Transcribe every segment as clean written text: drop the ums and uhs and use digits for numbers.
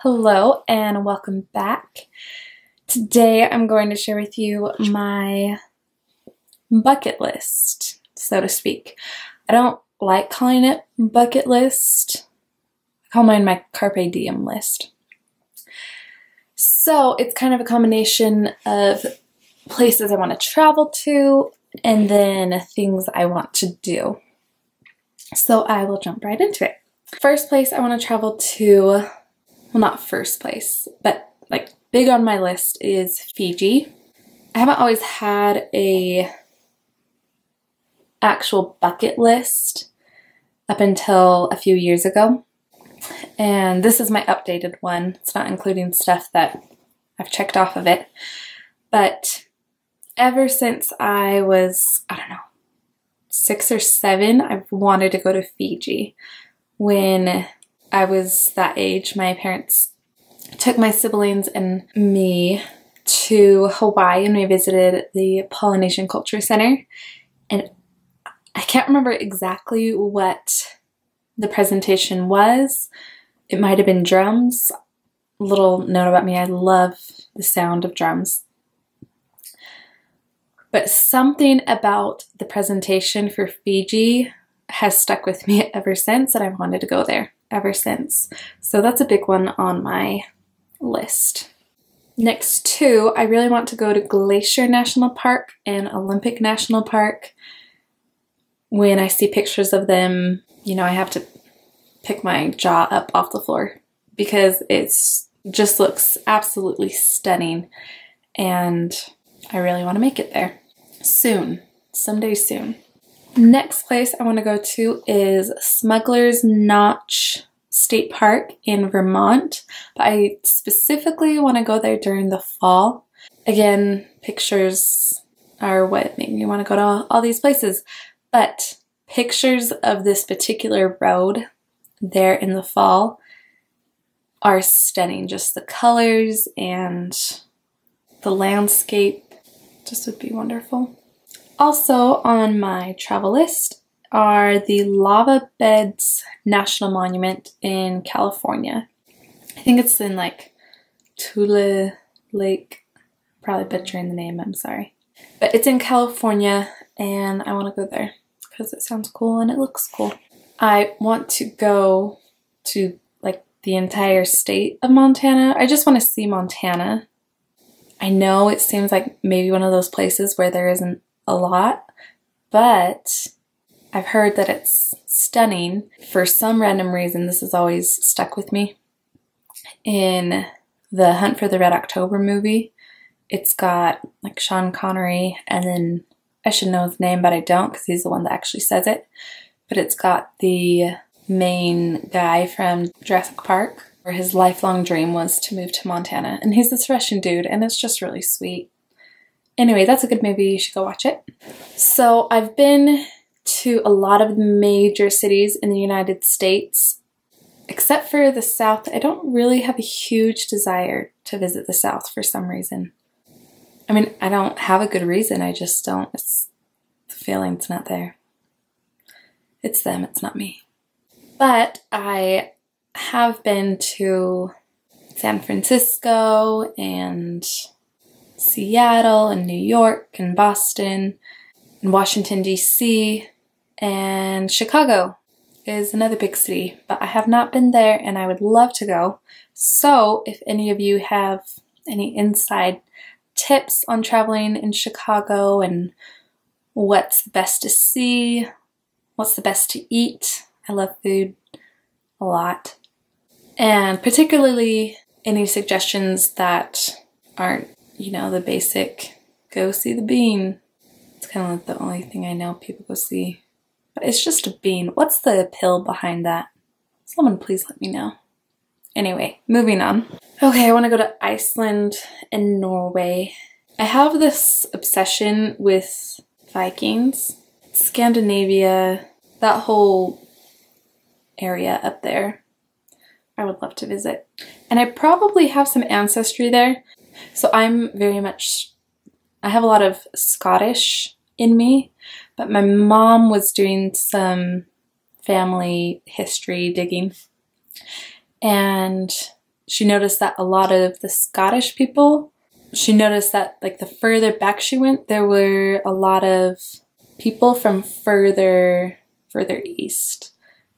Hello and welcome back. Today I'm going to share with you my bucket list, so to speak. I don't like calling it bucket list. I call mine my Carpe Diem list. So it's kind of a combination of places I want to travel to and then things I want to do. So I will jump right into it. First place I want to travel to, well, not first place, but like big on my list is Fiji. I haven't always had a actual bucket list up until a few years ago. And this is my updated one. It's not including stuff that I've checked off of it. But ever since I was, I don't know, 6 or 7, I've wanted to go to Fiji. When I was that age, my parents took my siblings and me to Hawaii and we visited the Polynesian Culture Center. And I can't remember exactly what the presentation was. It might have been drums. Little note about me, I love the sound of drums. But something about the presentation for Fiji has stuck with me ever since, and I've wanted to go there ever since. So that's a big one on my list. Next two, I really want to go to Glacier National Park and Olympic National Park. When I see pictures of them, you know, I have to pick my jaw up off the floor because it just looks absolutely stunning, and I really want to make it there soon, someday soon. Next place I want to go to is Smuggler's Notch State Park in Vermont, but I specifically want to go there during the fall. Again, pictures are what make me want to go to all these places, but pictures of this particular road there in the fall are stunning. Just the colors and the landscape just would be wonderful. Also on my travel list are the Lava Beds National Monument in California. I think it's in like Tula Lake. Probably butchering the name, I'm sorry. But it's in California and I want to go there because it sounds cool and it looks cool. I want to go to like the entire state of Montana. I just want to see Montana. I know it seems like maybe one of those places where there isn't a lot, but I've heard that it's stunning. For some random reason, this has always stuck with me. In the Hunt for the Red October movie, it's got like Sean Connery, and then I should know his name, but I don't because he's the one that actually says it. But it's got the main guy from Jurassic Park, where his lifelong dream was to move to Montana, and he's this Russian dude, and it's just really sweet. Anyway, that's a good movie. You should go watch it. So I've been to a lot of the major cities in the United States, except for the South. I don't really have a huge desire to visit the South for some reason. I mean, I don't have a good reason. I just don't. The feeling's not there. It's them. It's not me. But I have been to San Francisco and Seattle and New York and Boston and Washington DC, and Chicago is another big city, but I have not been there and I would love to go. So if any of you have any inside tips on traveling in Chicago and what's best to see, what's the best to eat, I love food a lot, and particularly any suggestions that aren't, you know, the basic, go see the bean. It's kind of like the only thing I know people go see. But it's just a bean. What's the appeal behind that? Someone please let me know. Anyway, moving on. Okay, I want to go to Iceland and Norway. I have this obsession with Vikings. Scandinavia, that whole area up there, I would love to visit. And I probably have some ancestry there. So I'm very much, I have a lot of Scottish in me, but my mom was doing some family history digging and She noticed that a lot of the Scottish people, she noticed that like the further back she went, there were a lot of people from further east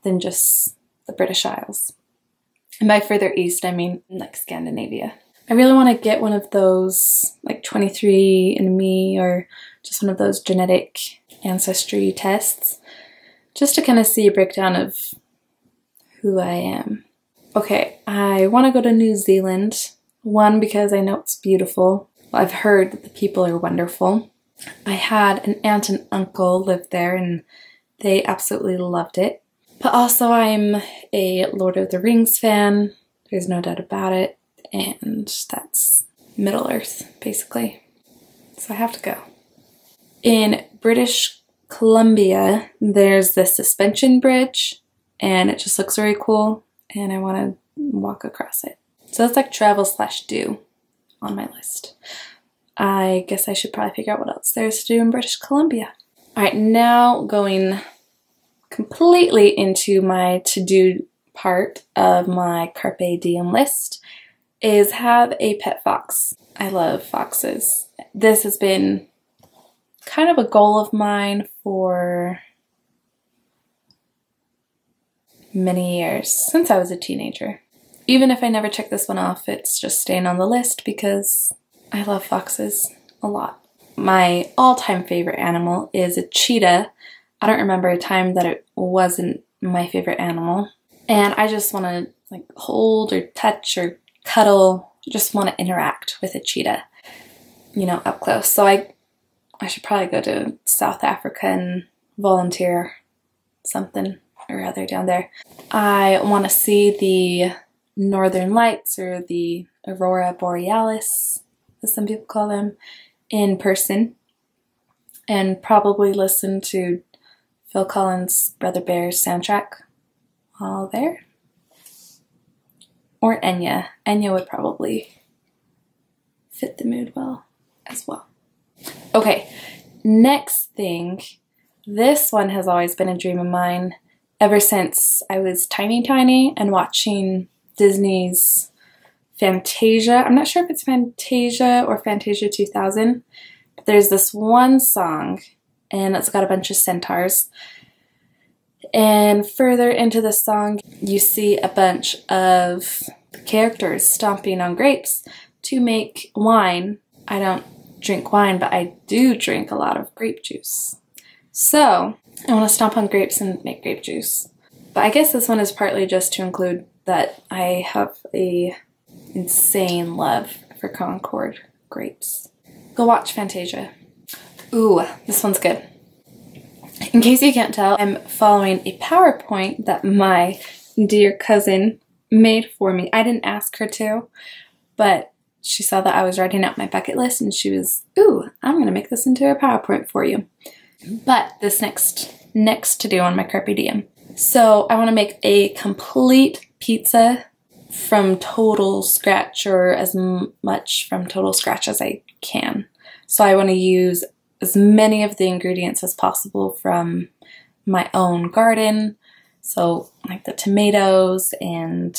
than just the British Isles. And by further east, I mean like Scandinavia. I really want to get one of those like 23andMe or just one of those genetic ancestry tests just to kind of see a breakdown of who I am. Okay, I want to go to New Zealand. One, because I know it's beautiful. I've heard that the people are wonderful. I had an aunt and uncle live there and they absolutely loved it. But also I'm a Lord of the Rings fan, there's no doubt about it, and that's Middle Earth, basically. So I have to go. In British Columbia, there's the suspension bridge, and it just looks very cool, and I want to walk across it. So that's like travel slash do on my list. I guess I should probably figure out what else there is to do in British Columbia. Alright, now going completely into my to-do part of my Carpe Diem list is have a pet fox. I love foxes. This has been kind of a goal of mine for many years, since I was a teenager. Even if I never check this one off, it's just staying on the list because I love foxes a lot. My all-time favorite animal is a cheetah. I don't remember a time that it wasn't my favorite animal. And I just want to like hold or touch or cuddle, just want to interact with a cheetah, you know, up close. So I should probably go to South Africa and volunteer something or other down there. I want to see the Northern Lights or the Aurora Borealis, as some people call them, in person, and probably listen to Phil Collins' Brother Bear's soundtrack while there. Or Enya. Enya would probably fit the mood well as well. Okay, next thing. This one has always been a dream of mine ever since I was tiny and watching Disney's Fantasia. I'm not sure if it's Fantasia or Fantasia 2000, but there's this one song and it's got a bunch of centaurs. And further into the song, you see a bunch of characters stomping on grapes to make wine. I don't drink wine, but I do drink a lot of grape juice. So I want to stomp on grapes and make grape juice. But I guess this one is partly just to include that I have an insane love for Concord grapes. Go watch Fantasia. Ooh, this one's good. In case you can't tell, I'm following a PowerPoint that my dear cousin made for me. I didn't ask her to, but she saw that I was writing out my bucket list and she was, ooh, I'm gonna make this into a PowerPoint for you. But this next to do on my Carpe Diem. So I wanna make a complete pizza from total scratch, or as much from total scratch as I can. So I wanna use as many of the ingredients as possible from my own garden. So like the tomatoes and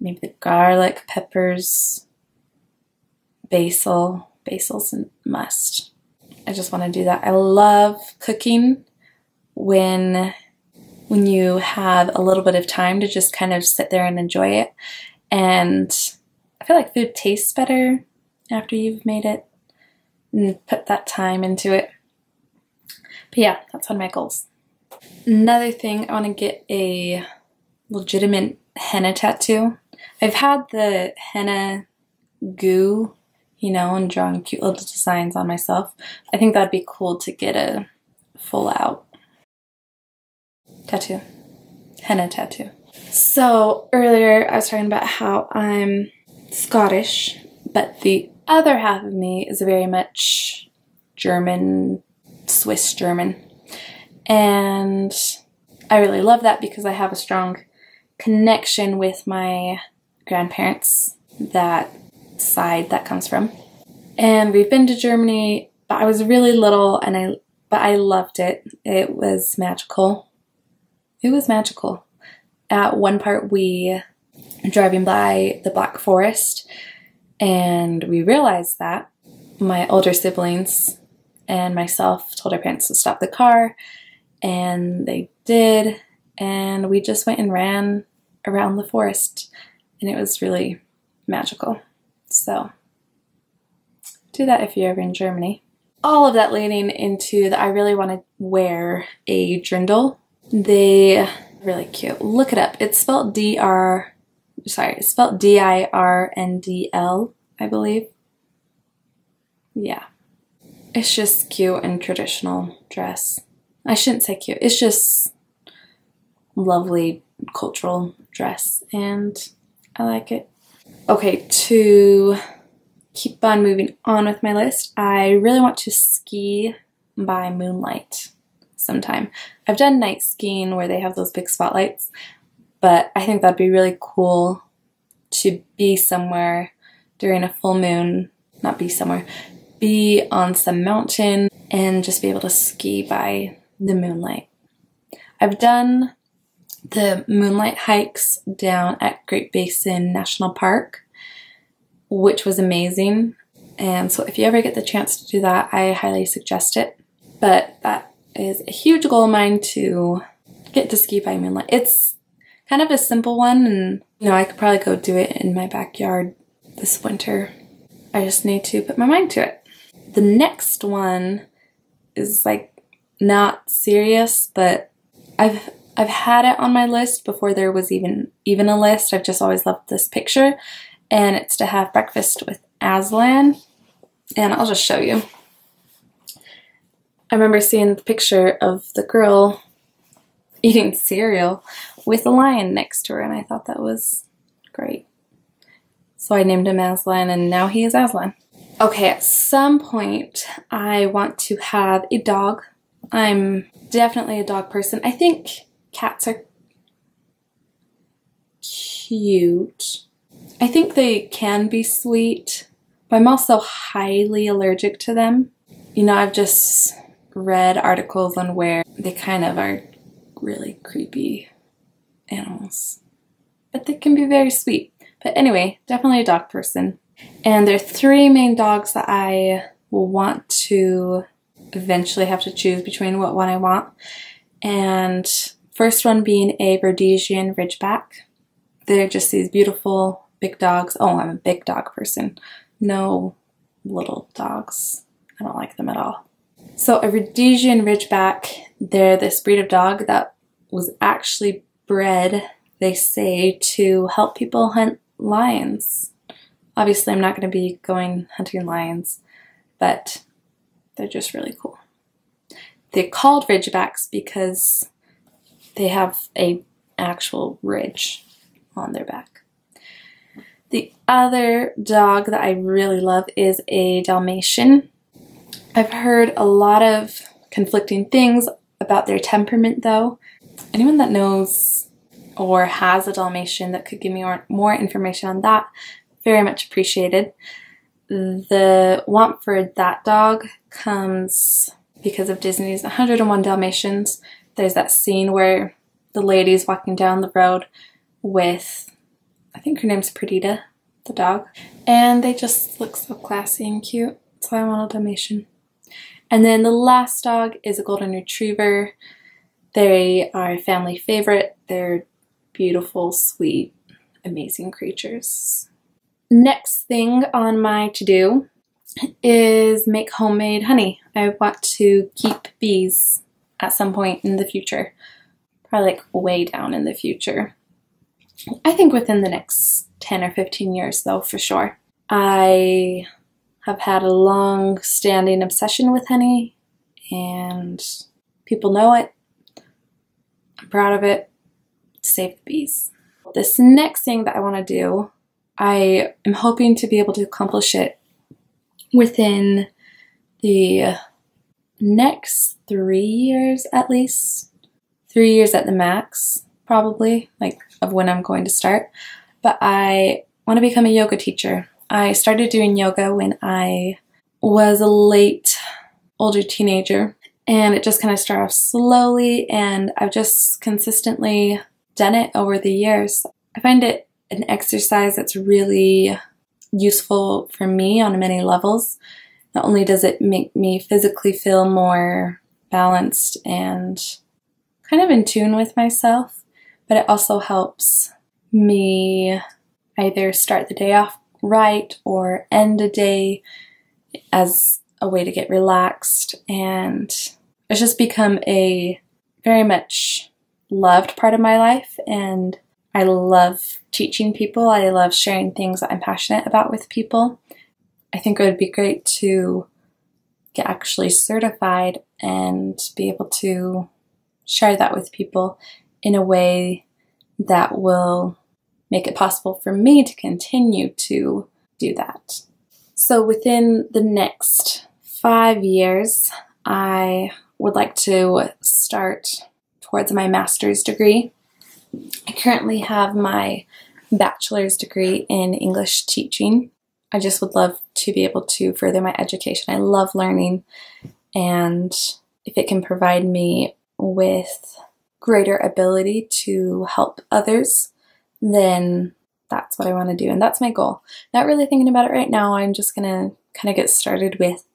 maybe the garlic, peppers, basil, basil's a must. I just want to do that. I love cooking when you have a little bit of time to just kind of sit there and enjoy it. And I feel like food tastes better after you've made it and put that time into it. But yeah, that's one of my goals. Another thing, I want to get a legitimate henna tattoo. I've had the henna goo, you know, and drawn cute little designs on myself. I think that'd be cool to get a full out tattoo. Henna tattoo. So earlier I was talking about how I'm Scottish, but the other half of me is very much German, Swiss German. And I really love that because I have a strong connection with my grandparents, that side that comes from. And we've been to Germany, but I was really little and I loved it. It was magical. At one part we driving by the Black Forest, and we realized that my older siblings and myself told our parents to stop the car, and they did, and we just went and ran around the forest, and it was really magical. So do that if you're ever in Germany. All of that leading into that I really want to wear a dirndl. They really cute. Look it up. It's spelled D-I-R-N-D-L, I believe. Yeah. It's just cute and traditional dress. I shouldn't say cute. It's just lovely cultural dress, and I like it. Okay, to keep on moving on with my list, I really want to ski by moonlight sometime. I've done night skiing where they have those big spotlights, but I think that'd be really cool to be somewhere during a full moon, not be somewhere, be on some mountain and just be able to ski by the moonlight. I've done the moonlight hikes down at Great Basin National Park, which was amazing, and so if you ever get the chance to do that, I highly suggest it. But that is a huge goal of mine, to get to ski by moonlight. It's kind of a simple one, and you know, I could probably go do it in my backyard this winter. I just need to put my mind to it. The next one is like not serious, but I've had it on my list before there was even a list. I've just always loved this picture. And it's to have breakfast with Aslan, and I'll just show you. I remember seeing the picture of the girl eating cereal with a lion next to her, and I thought that was great. So I named him Aslan, and now he is Aslan. Okay, at some point I want to have a dog. I'm definitely a dog person. I think cats are cute. I think they can be sweet, but I'm also highly allergic to them. You know, I've just read articles on where they kind of are really creepy animals, but they can be very sweet. But anyway, definitely a dog person. And there are three main dogs that I will want to eventually have to choose between what one I want. And first one being a Rhodesian Ridgeback. They're just these beautiful big dogs. Oh, I'm a big dog person. No little dogs. I don't like them at all. So a Rhodesian Ridgeback, they're this breed of dog that was actually bred, they say, to help people hunt lions. Obviously, I'm not going to be going hunting lions, but they're just really cool. They're called Ridgebacks because they have an actual ridge on their back. The other dog that I really love is a Dalmatian. I've heard a lot of conflicting things about their temperament, though. Anyone that knows or has a Dalmatian that could give me more information on that, very much appreciated. The want for that dog comes because of Disney's 101 Dalmatians. There's that scene where the lady's walking down the road with, I think her name's Perdita, the dog, and they just look so classy and cute, so I want a Dalmatian. And then the last dog is a Golden Retriever. They are a family favorite. They're beautiful, sweet, amazing creatures. Next thing on my to-do is make homemade honey. I want to keep bees at some point in the future, probably like way down in the future. I think within the next 10 or 15 years, though, for sure. I have had a long-standing obsession with honey, and people know it. I'm proud of it. Save the bees. This next thing that I want to do, I am hoping to be able to accomplish it within the next 3 years at least. 3 years at the max, probably, like, of when I'm going to start. But I want to become a yoga teacher. I started doing yoga when I was a late older teenager, and it just kind of started off slowly, and I've just consistently done it over the years. I find it an exercise that's really useful for me on many levels. Not only does it make me physically feel more balanced and kind of in tune with myself, but it also helps me either start the day off right or end a day as a way to get relaxed, and it's just become a very much loved part of my life, and I love teaching people. I love sharing things that I'm passionate about with people. I think it would be great to get actually certified and be able to share that with people in a way that will make it possible for me to continue to do that. So within the next 5 years, I would like to start towards my master's degree. I currently have my bachelor's degree in English teaching. I just would love to be able to further my education. I love learning, and if it can provide me with greater ability to help others, then that's what I want to do, and that's my goal. Not really thinking about it right now. I'm just gonna kind of get started with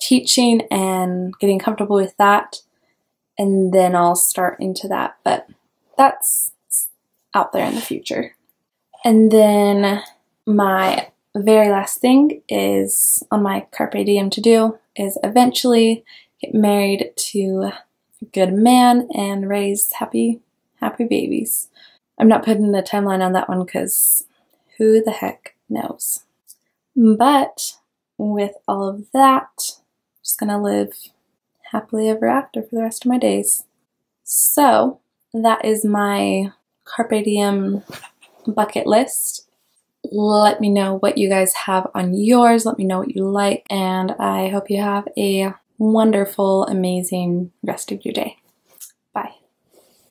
teaching and getting comfortable with that, and then I'll start into that, but that's out there in the future. And then my very last thing is on my Carpe Diem to-do is eventually get married to a good man and raise happy babies. I'm not putting the timeline on that one because who the heck knows. But with all of that, I'm just gonna live happily ever after for the rest of my days. So that is my Carpe Diem bucket list. Let me know what you guys have on yours. Let me know what you like, and I hope you have a wonderful, amazing rest of your day.